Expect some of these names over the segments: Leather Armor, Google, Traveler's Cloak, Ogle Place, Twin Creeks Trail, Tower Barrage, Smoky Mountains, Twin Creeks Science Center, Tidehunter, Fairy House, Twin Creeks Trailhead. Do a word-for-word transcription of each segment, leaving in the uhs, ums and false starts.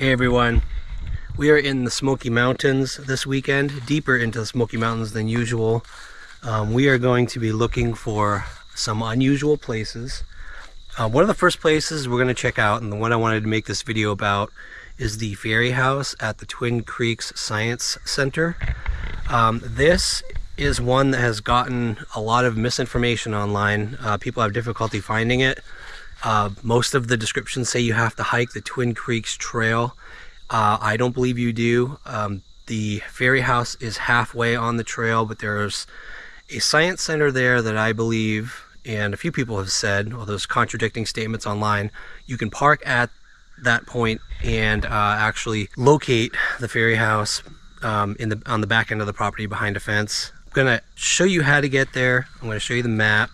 Hey everyone, we are in the Smoky Mountains this weekend, deeper into the Smoky Mountains than usual. Um, we are going to be looking for some unusual places. Uh, one of the first places we're going to check out, and the one I wanted to make this video about, is the Fairy House at the Twin Creeks Science Center. Um, this is one that has gotten a lot of misinformation online. Uh, people have difficulty finding it. Uh, most of the descriptions say you have to hike the Twin Creeks Trail. Uh, I don't believe you do. Um, the Fairy House is halfway on the trail, but there's a science center there that I believe, and a few people have said, although there's contradicting statements online, you can park at that point and uh, actually locate the Fairy House um, in the on the back end of the property behind a fence. I'm going to show you how to get there. I'm going to show you the map.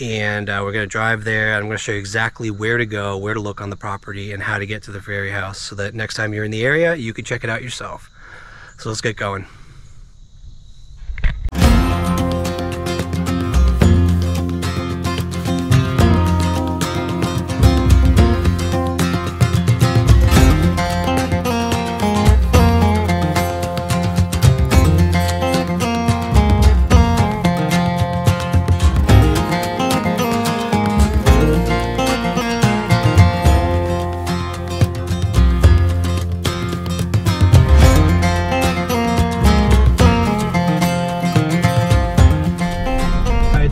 And uh, we're going to drive there, and I'm going to show you exactly where to go, where to look on the property, and how to get to the Fairy House, so that next time you're in the area, you can check it out yourself. So let's get going.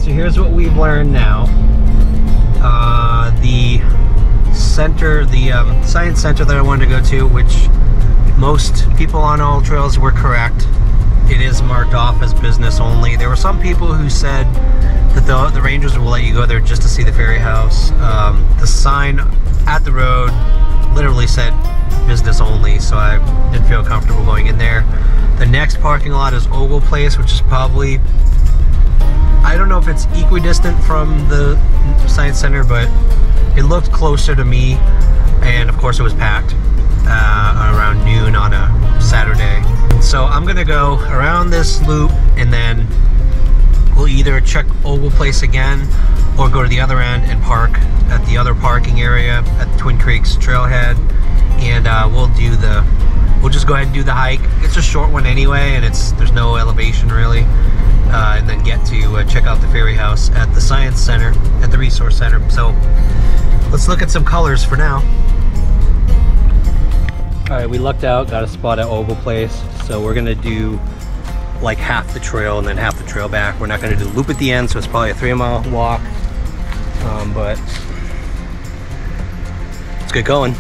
Here's what we've learned now. Uh, the center, the um, science center that I wanted to go to, which most people on all trails were correct. It is marked off as business only. There were some people who said that the, the rangers will let you go there just to see the Fairy House. Um, the sign at the road literally said business only, so I didn't feel comfortable going in there. The next parking lot is Ogle Place, which is probably, I don't know if it's equidistant from the science center, but it looked closer to me, and of course it was packed uh, around noon on a Saturday. So I'm gonna go around this loop, and then we'll either check Ogle Place again or go to the other end and park at the other parking area at the Twin Creeks Trailhead, and uh, we'll do the we'll just go ahead and do the hike. It's a short one anyway, and it's there's no elevation really. Uh, and then get to uh, check out the Fairy House at the Science Center, at the Resource Center. So let's look at some colors for now. All right, we lucked out, got a spot at Ogle Place. So we're gonna do like half the trail and then half the trail back. We're not gonna do the loop at the end, so it's probably a three mile walk, um, but let's get going.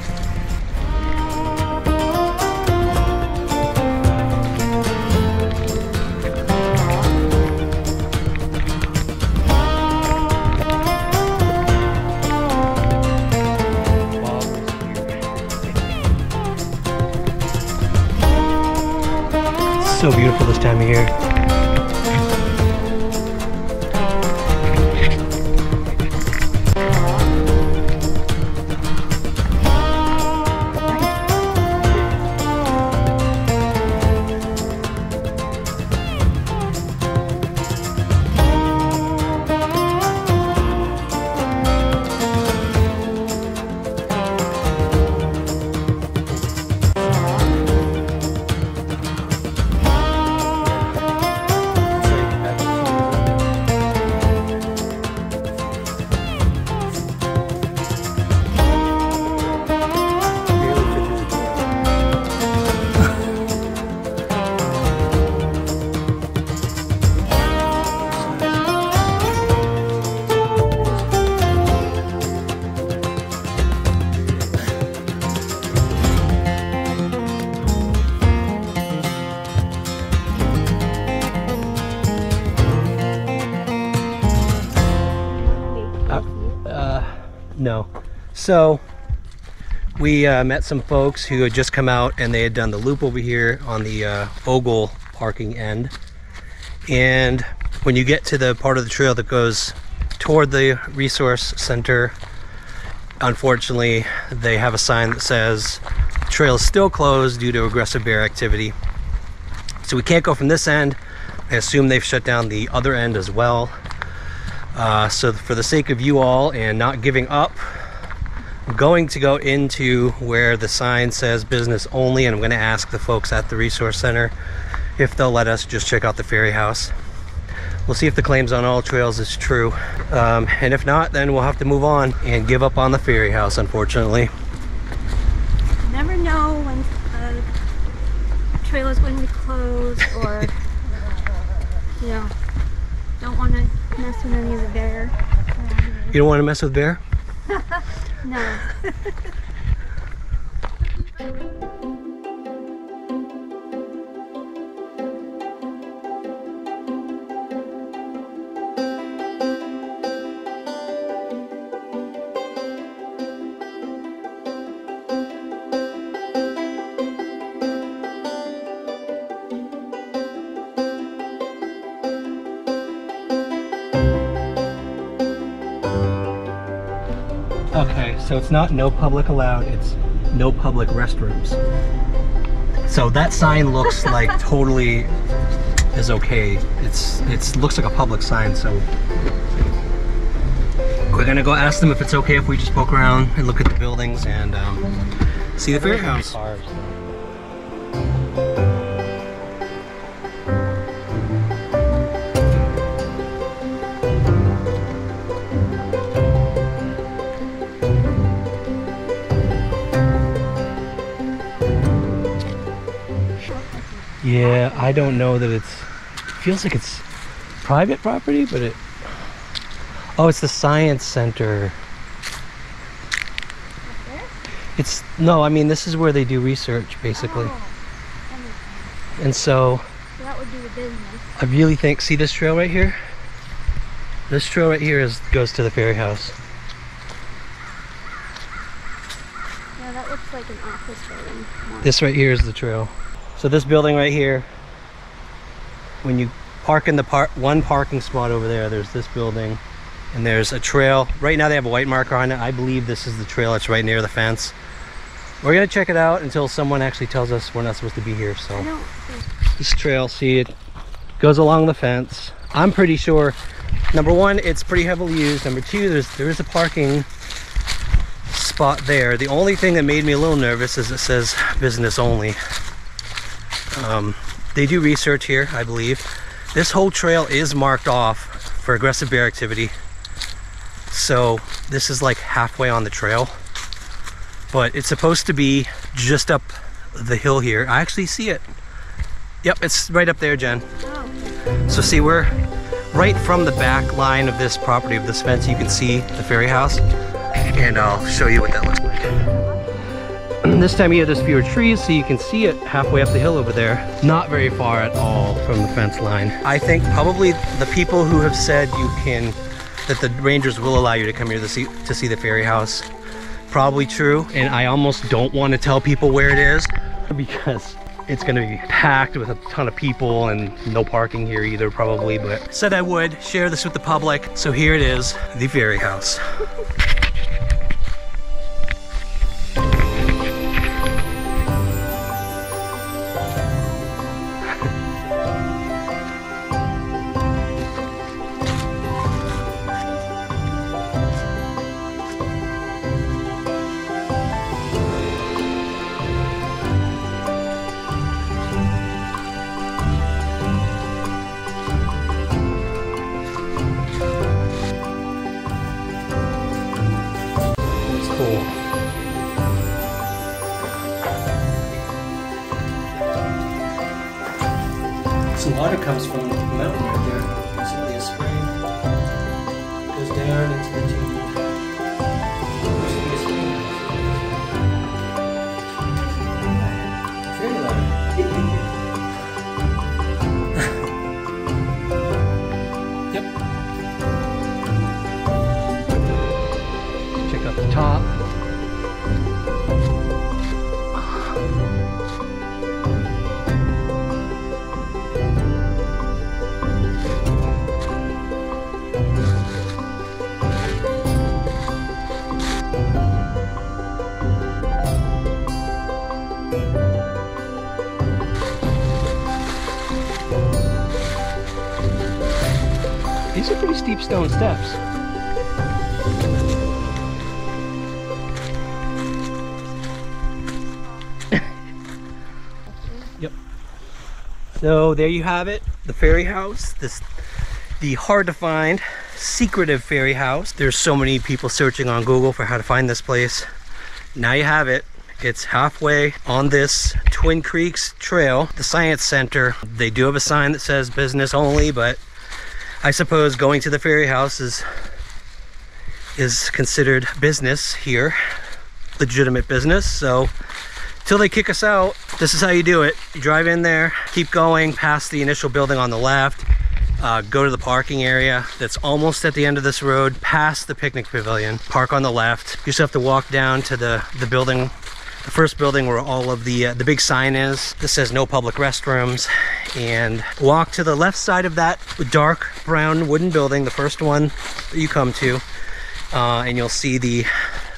So beautiful this time of year. No. So we uh, met some folks who had just come out, and they had done the loop over here on the uh, Ogle parking end. And when you get to the part of the trail that goes toward the resource center, unfortunately, they have a sign that says the trail is still closed due to aggressive bear activity. So we can't go from this end. I assume they've shut down the other end as well. Uh, so for the sake of you all and not giving up, I'm going to go into where the sign says business only, and I'm going to ask the folks at the resource center if they'll let us just check out the Fairy House. We'll see if the claims on all trails is true, um, and if not, then we'll have to move on and give up on the Fairy House, unfortunately. Never know when a trail is going to close, or you know, don't want to mess with any of the bear. Um, you don't want to mess with bear? No. Okay, so it's not no public allowed, it's no public restrooms. So that sign looks like totally is okay. It's it's looks like a public sign, so we're gonna go ask them if it's okay if we just poke around and look at the buildings and um, see the Fairy House. Yeah, I don't know that it's, feels like it's private property, but it, oh, it's the Science Center. It's, no, I mean, this is where they do research, basically. Oh, and so, so that would do the business. I really think, see this trail right here? This trail right here is, goes to the Fairy House. Yeah, that looks like an office building. This right here is the trail. So this building right here, when you park in the park, one parking spot over there, there's this building and there's a trail. Right now they have a white marker on it. I believe this is the trail that's right near the fence. We're gonna check it out until someone actually tells us we're not supposed to be here, so. No. This trail, see, it goes along the fence. I'm pretty sure, number one, it's pretty heavily used. Number two, there's, there is a parking spot there. The only thing that made me a little nervous is it says business only. Um, they do research here, I believe. This whole trail is marked off for aggressive bear activity. So this is like halfway on the trail, but it's supposed to be just up the hill here. I actually see it. Yep, it's right up there, Jen. Oh. So see, we're right from the back line of this property, of this fence, you can see the Fairy House, and I'll show you what that looks like. This time of year there's fewer trees, so you can see it halfway up the hill over there. Not very far at all from the fence line. I think probably the people who have said you can, that the rangers will allow you to come here to see, to see the Fairy House, probably true. And I almost don't want to tell people where it is because it's going to be packed with a ton of people and no parking here either probably, but said I would share this with the public. So here it is, the Fairy House. Some water comes from the mountain right there. It's really a spring. Goes down into the tube. There's really a spring. Fairy light. Yep. Check out the top. These are pretty steep stone steps. So there you have it, the Fairy House, this the hard to find, secretive Fairy House. There's so many people searching on Google for how to find this place. Now you have it. It's halfway on this Twin Creeks Trail, the Science Center. They do have a sign that says business only, but I suppose going to the Fairy House is, is considered business here, legitimate business. So till they kick us out, this is how you do it. You drive in there, keep going past the initial building on the left, uh, go to the parking area that's almost at the end of this road, past the picnic pavilion, park on the left. You just have to walk down to the, the building, the first building where all of the uh, the big sign is. This says no public restrooms, and walk to the left side of that dark brown wooden building, the first one that you come to, uh, and you'll see the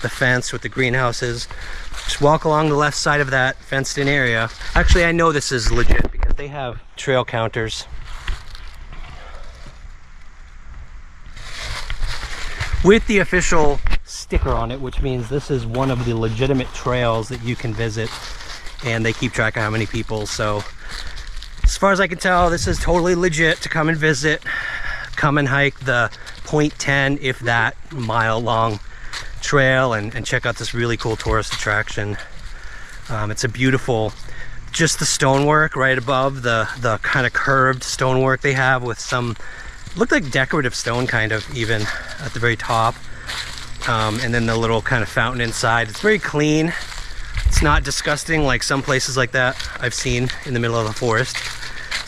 the fence with the greenhouses. Just walk along the left side of that fenced in area. Actually, I know this is legit because they have trail counters, with the official sticker on it, which means this is one of the legitimate trails that you can visit, and they keep track of how many people. So as far as I can tell, this is totally legit to come and visit, come and hike the point ten, if that, mile long trail, and, and check out this really cool tourist attraction. Um, it's a beautiful, just the stonework right above, the, the kind of curved stonework they have with some, looked like decorative stone kind of, even at the very top, um, and then the little kind of fountain inside. It's very clean. It's not disgusting like some places like that I've seen in the middle of the forest.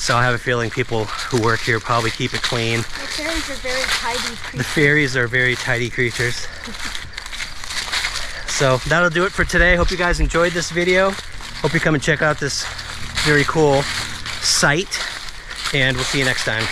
So I have a feeling people who work here probably keep it clean. The fairies are very tidy creatures. The fairies are very tidy creatures. So that'll do it for today. Hope you guys enjoyed this video. Hope you come and check out this very cool site, and we'll see you next time.